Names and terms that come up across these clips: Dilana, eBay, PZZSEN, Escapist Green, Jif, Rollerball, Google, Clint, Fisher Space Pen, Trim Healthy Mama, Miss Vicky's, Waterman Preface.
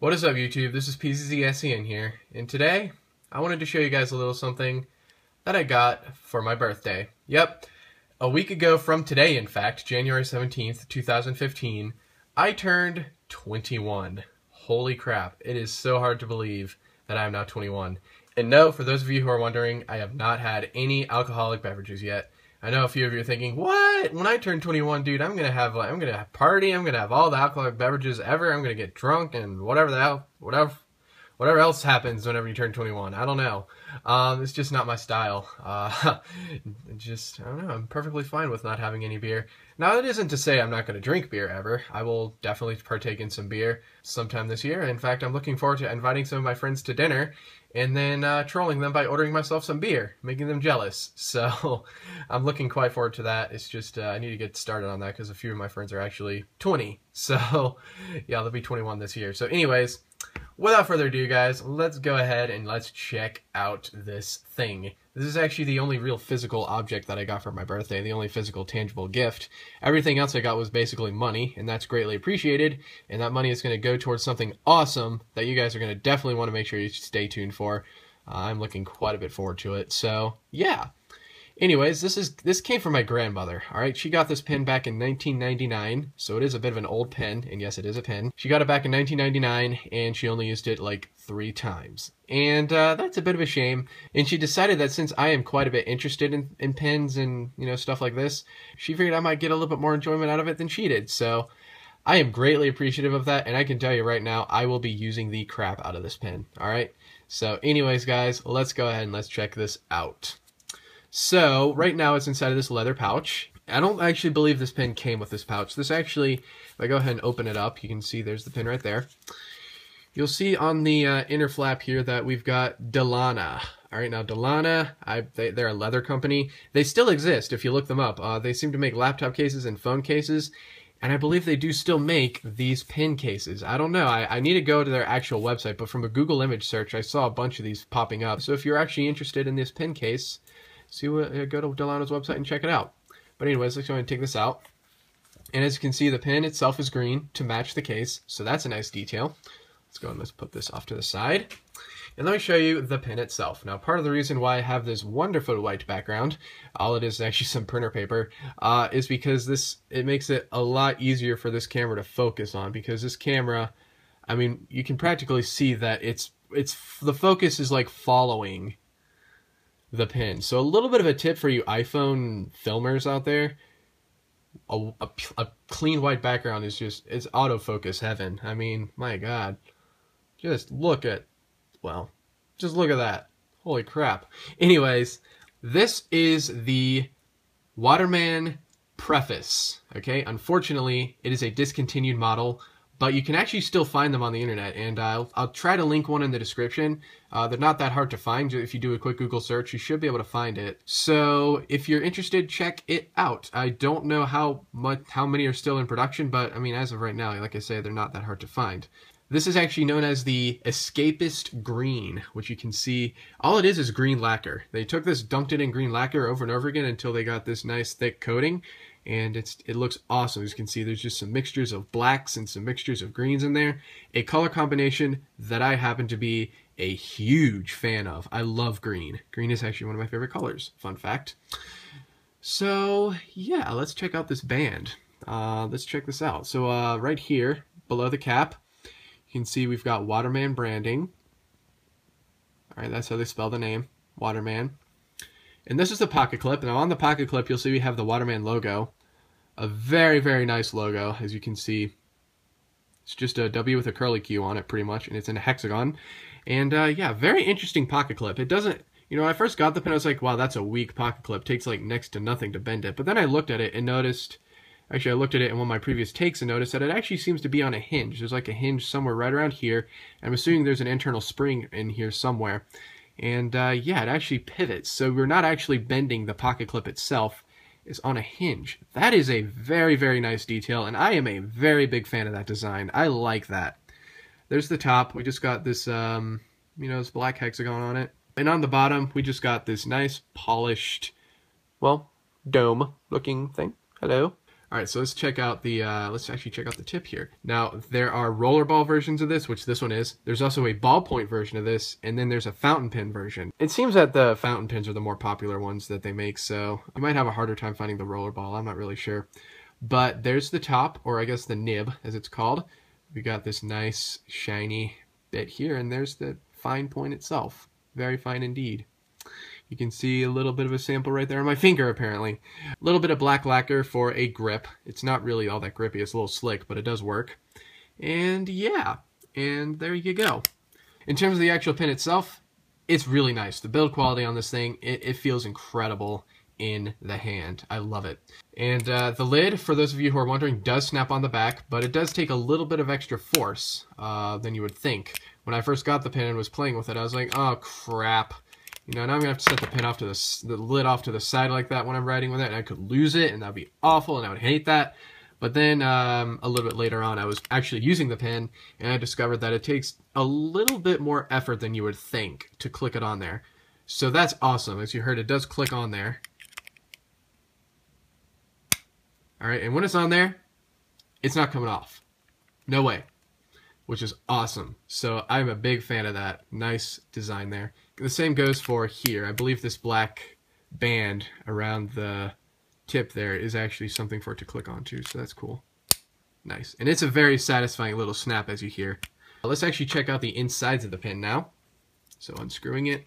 What is up, YouTube? This is PZZSEN here, and today I wanted to show you guys a little something that I got for my birthday. Yep, a week ago from today, in fact, January 17th, 2015, I turned 21. Holy crap, it is so hard to believe that I am now 21. And no, for those of you who are wondering, I have not had any alcoholic beverages yet. I know a few of you are thinking, what? When I turn 21, dude, I'm gonna party, I'm gonna have all the alcoholic beverages ever, I'm gonna get drunk and whatever else happens whenever you turn 21. I don't know. It's just not my style. I don't know, I'm perfectly fine with not having any beer. Now, that isn't to say I'm not gonna drink beer ever. I will definitely partake in some beer sometime this year. In fact, I'm looking forward to inviting some of my friends to dinner and then trolling them by ordering myself some beer, making them jealous. So I'm looking quite forward to that. It's just I need to get started on that because a few of my friends are actually 20. So yeah, they'll be 21 this year. So anyways, without further ado, guys, let's go ahead and let's check out this thing. This is actually the only real physical object that I got for my birthday, the only physical tangible gift. Everything else I got was basically money, and that's greatly appreciated, and that money is going to go towards something awesome that you guys are going to definitely want to make sure you stay tuned for. I'm looking quite a bit forward to it, so yeah. Anyways, this came from my grandmother, alright? She got this pen back in 1999, so it is a bit of an old pen, and yes, it is a pen. She got it back in 1999, and she only used it like 3 times. And that's a bit of a shame, and she decided that since I am quite a bit interested in pens and, you know, stuff like this, she figured I might get a little bit more enjoyment out of it than she did, so I am greatly appreciative of that, and I can tell you right now, I will be using the crap out of this pen, alright? So anyways, guys, let's go ahead and let's check this out. So right now it's inside of this leather pouch. I don't actually believe this pen came with this pouch. This actually, if I go ahead and open it up, you can see there's the pen right there. You'll see on the inner flap here that we've got Dilana. All right, now Dilana, they're a leather company. They still exist if you look them up. They seem to make laptop cases and phone cases, and I believe they do still make these pen cases. I don't know. I need to go to their actual website, but from a Google image search, I saw a bunch of these popping up. So if you're actually interested in this pen case, go to Dilana's website and check it out. But anyways, let's go ahead and take this out. And as you can see, the pen itself is green to match the case, so that's a nice detail. Let's go and let's put this off to the side. And let me show you the pen itself. Now, part of the reason why I have this wonderful white background, all it is actually some printer paper, is because it makes it a lot easier for this camera to focus on, because this camera, I mean, you can practically see that it's the focus is like following the pen. So a little bit of a tip for you iPhone filmers out there, a clean white background is just, it's autofocus heaven. I mean, my God, just look at that. Holy crap. Anyways, this is the Waterman Preface, okay? Unfortunately, it is a discontinued model, but you can actually still find them on the internet, and I'll try to link one in the description. They're not that hard to find. If you do a quick Google search, you should be able to find it. So if you're interested, check it out. I don't know how many are still in production, but I mean, as of right now, like I say, they're not that hard to find. This is actually known as the Escapist Green, which you can see, all it is green lacquer. They took this, dunked it in green lacquer over and over again until they got this nice thick coating. And it looks awesome. As you can see, there's just some mixtures of blacks and some mixtures of greens in there. A color combination that I happen to be a huge fan of. I love green. Green is actually one of my favorite colors. Fun fact. So yeah, let's check out this band. Let's check this out. So right here, below the cap, you can see we've got Waterman branding. All right, that's how they spell the name, Waterman. And this is the pocket clip. Now on the pocket clip, you'll see we have the Waterman logo. A very, very nice logo, as you can see. It's just a W with a curly Q on it, pretty much, and it's in a hexagon. And yeah, very interesting pocket clip. It doesn't, you know, when I first got the pen, I was like, wow, that's a weak pocket clip. Takes like next to nothing to bend it. But then I looked at it and noticed, actually I looked at it in one of my previous takes and noticed that it actually seems to be on a hinge. There's like a hinge somewhere right around here. I'm assuming there's an internal spring in here somewhere. And yeah, it actually pivots, so we're not actually bending the pocket clip itself. It's on a hinge. That is a very, very nice detail, and I am a very big fan of that design. I like that. There's the top. We just got this, you know, this black hexagon on it. And on the bottom, we just got this nice polished, well, dome-looking thing. Hello. All right, so let's check out the let's actually check out the tip here. Now there are rollerball versions of this, which this one is. There's also a ballpoint version of this, and then there's a fountain pen version. It seems that the fountain pens are the more popular ones that they make, so you might have a harder time finding the rollerball. I'm not really sure. But there's the top, or I guess the nib, as it's called. We got this nice shiny bit here, and there's the fine point itself. Very fine indeed. You can see a little bit of a sample right there on my finger, apparently. A little bit of black lacquer for a grip. It's not really all that grippy. It's a little slick, but it does work. And yeah, and there you go. In terms of the actual pen itself, it's really nice. The build quality on this thing, it feels incredible in the hand. I love it. And the lid, for those of you who are wondering, does snap on the back, but it does take a little bit of extra force than you would think. When I first got the pen and was playing with it, I was like, oh, crap. You know, now I'm going to have to set the pen off to the lid off to the side like that when I'm writing with it, and I could lose it, and that would be awful, and I would hate that. But then a little bit later on, I was actually using the pen, and I discovered that it takes a little bit more effort than you would think to click it on there. So that's awesome. As you heard, it does click on there. All right, and when it's on there, it's not coming off. No way. Which is awesome. So I'm a big fan of that. Nice design there. The same goes for here. I believe this black band around the tip there is actually something for it to click onto, so that's cool. Nice. And it's a very satisfying little snap, as you hear. Let's actually check out the insides of the pen now. So unscrewing it.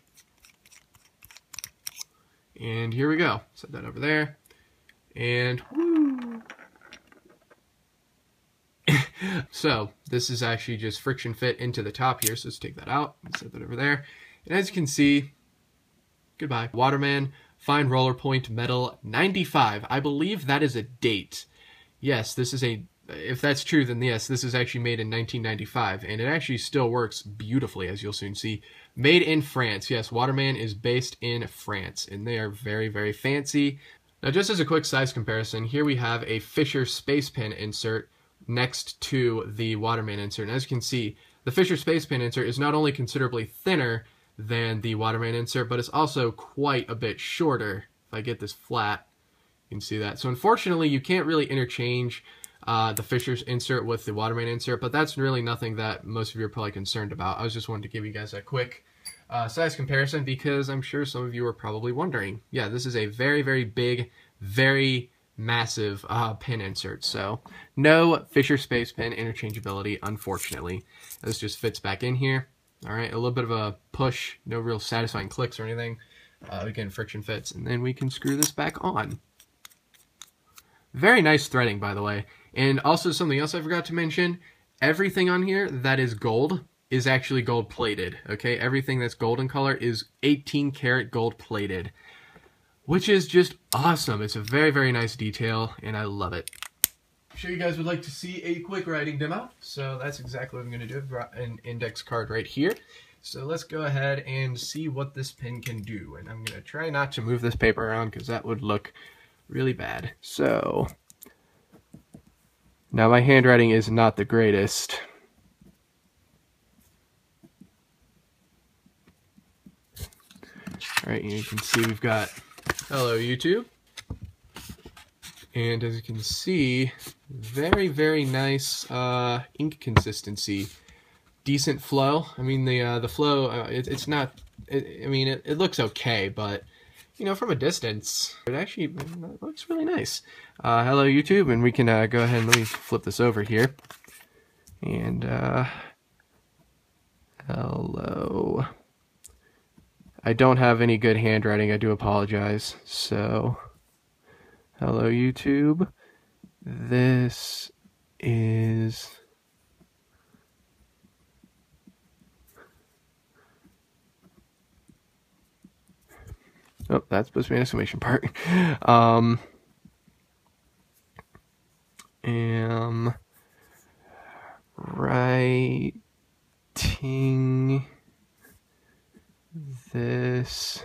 And here we go. Set that over there. And woo! So this is actually just friction fit into the top here, so let's take that out and set that over there. And as you can see, goodbye. Waterman, fine roller point metal, 95. I believe that is a date. Yes, this is a, if that's true, then yes, this is actually made in 1995, and it actually still works beautifully, as you'll soon see. Made in France. Yes, Waterman is based in France, and they are very, very fancy. Now, just as a quick size comparison, here we have a Fisher Space Pen insert next to the Waterman insert. And as you can see, the Fisher Space Pen insert is not only considerably thinner than the Waterman insert, but it's also quite a bit shorter. If I get this flat, you can see that. So unfortunately, you can't really interchange the Fisher's insert with the Waterman insert, but that's really nothing that most of you are probably concerned about. I was just wanting to give you guys a quick size comparison because I'm sure some of you are probably wondering. Yeah, this is a very, very big, very massive pen insert, so no Fisher Space Pen interchangeability, unfortunately. This just fits back in here. All right, a little bit of a push, no real satisfying clicks or anything. Again, friction fits, and then we can screw this back on. Very nice threading, by the way. And also something else I forgot to mention, everything on here that is gold is actually gold plated, okay? Everything that's gold in color is 18 karat gold plated, which is just awesome. It's a very, very nice detail, and I love it. I'm sure you guys would like to see a quick writing demo, so that's exactly what I'm going to do. I've brought an index card right here. So let's go ahead and see what this pen can do. And I'm going to try not to move this paper around because that would look really bad. So, now my handwriting is not the greatest. All right, you can see we've got hello YouTube, and as you can see, very, very nice ink consistency, decent flow. I mean, the flow, it's not, I mean, it looks okay, but you know, from a distance, it actually looks really nice. Hello YouTube, and we can go ahead and let me flip this over here, and hello. I don't have any good handwriting, I do apologize. So, hello YouTube. This is oh, that's supposed to be an exclamation part. Am writing this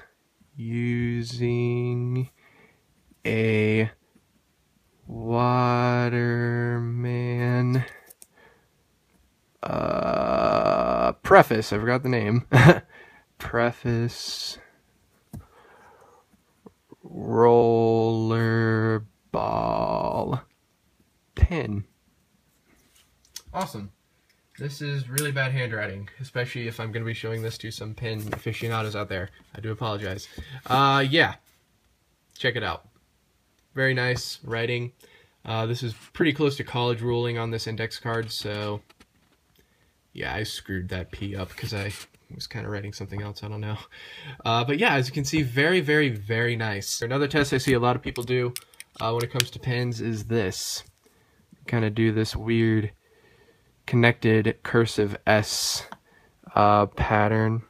using a Waterman Preface, I forgot the name, Preface Rollerball pen. Awesome. This is really bad handwriting, especially if I'm going to be showing this to some pen aficionados out there. I do apologize. Yeah, check it out. Very nice writing. This is pretty close to college ruling on this index card, so yeah, I screwed that P up because I was kind of writing something else, I don't know. But yeah, as you can see, very, very, very nice. Another test I see a lot of people do when it comes to pens is this. Kind of do this weird connected cursive S pattern.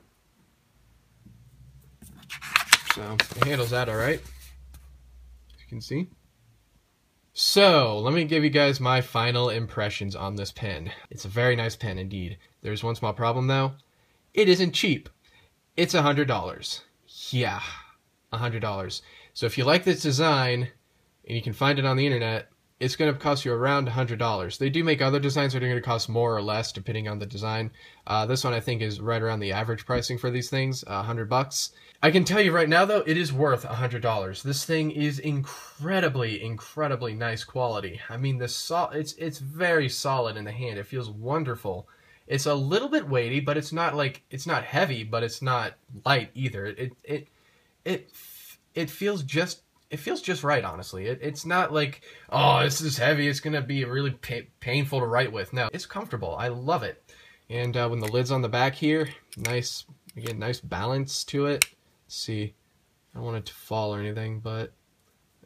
So it handles that all right, as you can see. So let me give you guys my final impressions on this pen. It's a very nice pen indeed. There's one small problem though. It isn't cheap. It's $100. Yeah, $100. So if you like this design and you can find it on the internet, it's going to cost you around $100. They do make other designs that are going to cost more or less depending on the design. This one I think is right around the average pricing for these things, $100. I can tell you right now though, it is worth $100. This thing is incredibly, incredibly nice quality. I mean, it's very solid in the hand. It feels wonderful. It's a little bit weighty, but it's not like, it's not heavy, but it's not light either. It feels just. It feels just right, honestly. It's not like, oh, this is heavy, it's going to be really painful to write with. No, it's comfortable. I love it. And when the lid's on the back here, nice, again, nice balance to it. Let's see, I don't want it to fall or anything, but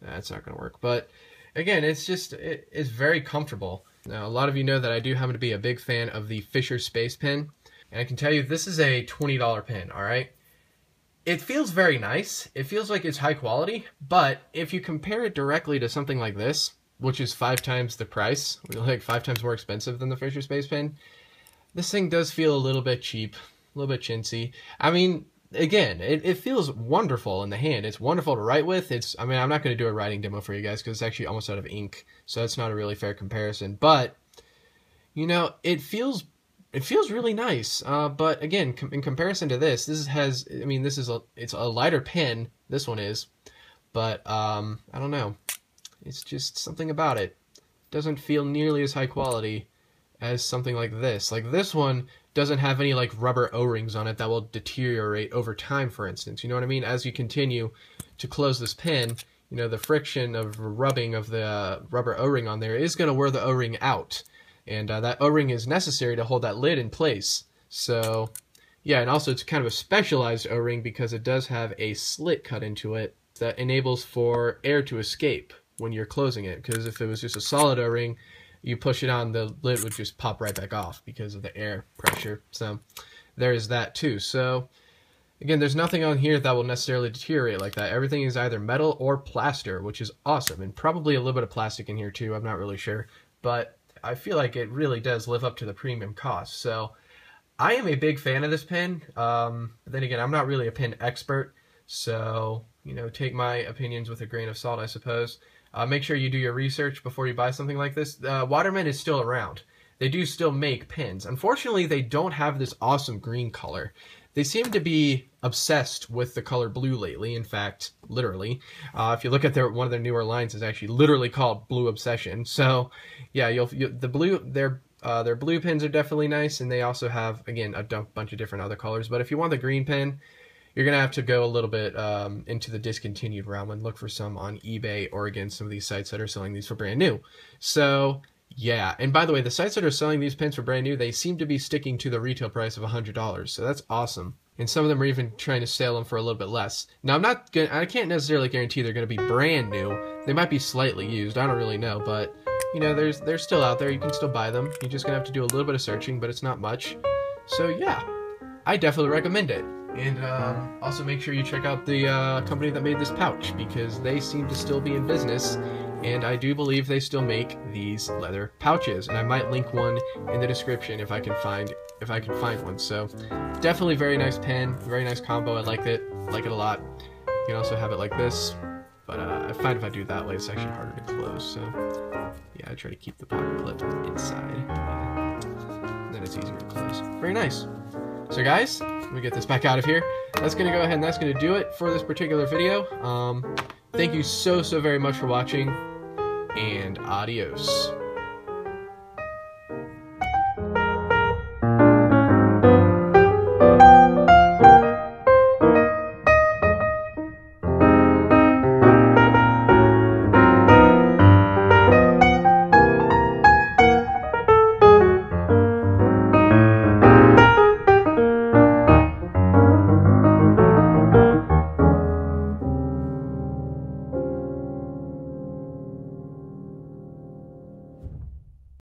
that's not going to work. But again, it's just, it's very comfortable. Now, a lot of you know that I do happen to be a big fan of the Fisher Space Pen. And I can tell you, this is a $20 pen, all right? It feels very nice. It feels like it's high quality, but if you compare it directly to something like this, which is 5 times the price, like 5 times more expensive than the Fisher Space Pen, this thing does feel a little bit cheap, a little bit chintzy. I mean, again, it feels wonderful in the hand. It's wonderful to write with. I mean, I'm not going to do a writing demo for you guys because it's actually almost out of ink, so that's not a really fair comparison. But you know, it feels really nice, but again, in comparison to this, I mean, it's a lighter pen, this one is, but I don't know, it's just something about it. Doesn't feel nearly as high quality as something like this. Like this one doesn't have any like rubber O-rings on it that will deteriorate over time, for instance, you know what I mean? As you continue to close this pen, you know, the friction of rubbing of the rubber O-ring on there is going to wear the O-ring out. And that O-ring is necessary to hold that lid in place. So, yeah, and also it's kind of a specialized O-ring because it does have a slit cut into it that enables for air to escape when you're closing it. Because if it was just a solid O-ring, you push it on, the lid would just pop right back off because of the air pressure. So there is that too. So, again, there's nothing on here that will necessarily deteriorate like that. Everything is either metal or plaster, which is awesome. And probably a little bit of plastic in here too. I'm not really sure. But I feel like it really does live up to the premium cost. So I am a big fan of this pen. But then again, I'm not really a pen expert. So, you know, take my opinions with a grain of salt, I suppose. Make sure you do your research before you buy something like this. Waterman is still around. They do still make pens. Unfortunately, they don't have this awesome green color. They seem to be obsessed with the color blue lately. In fact, literally, if you look at one of their newer lines, is actually literally called Blue Obsession. So, yeah, the blue. Their blue pens are definitely nice, and they also have again a bunch of different other colors. But if you want the green pen, you're gonna have to go a little bit into the discontinued realm and look for some on eBay or again some of these sites that are selling these for brand new. So. Yeah, and by the way, the sites that are selling these pens for brand new, they seem to be sticking to the retail price of $100, so that's awesome. And some of them are even trying to sell them for a little bit less. Now, I can't necessarily guarantee they're going to be brand new. They might be slightly used, I don't really know, but, you know, they're still out there. You can still buy them. You're just going to have to do a little bit of searching, but it's not much. So, yeah, I definitely recommend it. And also make sure you check out the company that made this pouch, because they seem to still be in business. And I do believe they still make these leather pouches, and I might link one in the description if I can find one. So definitely very nice pen, very nice combo. I like it a lot. You can also have it like this, but I find if I do it that way, it's actually harder to close. So yeah, I try to keep the pocket clip inside, and then it's easier to close. Very nice. So guys, let me get this back out of here. That's gonna go ahead and that's gonna do it for this particular video. Thank you so very much for watching. And adios.